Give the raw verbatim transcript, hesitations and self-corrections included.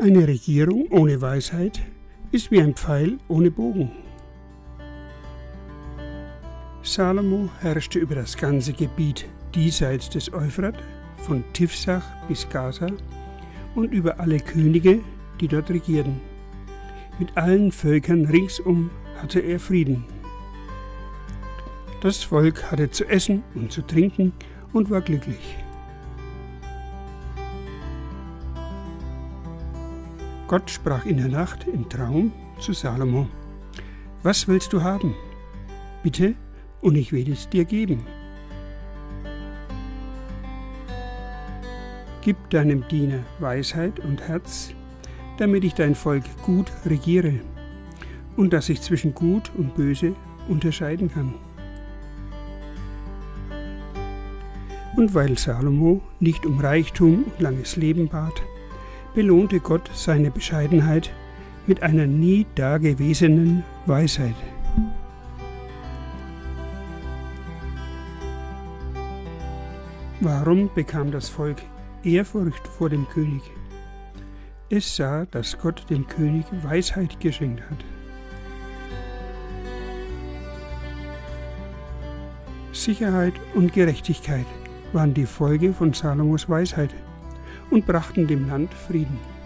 Eine Regierung ohne Weisheit ist wie ein Pfeil ohne Bogen. Salomo herrschte über das ganze Gebiet diesseits des Euphrat, von Tifsach bis Gaza, und über alle Könige, die dort regierten. Mit allen Völkern ringsum hatte er Frieden. Das Volk hatte zu essen und zu trinken und war glücklich. Gott sprach in der Nacht im Traum zu Salomo: Was willst du haben? Bitte, und ich werde es dir geben. Gib deinem Diener Weisheit und Herz, damit ich dein Volk gut regiere und dass ich zwischen Gut und Böse unterscheiden kann. Und weil Salomo nicht um Reichtum und langes Leben bat, belohnte Gott seine Bescheidenheit mit einer nie dagewesenen Weisheit. Warum bekam das Volk Ehrfurcht vor dem König? Es sah, dass Gott dem König Weisheit geschenkt hat. Sicherheit und Gerechtigkeit waren die Folge von Salomos Weisheit und brachten dem Land Frieden.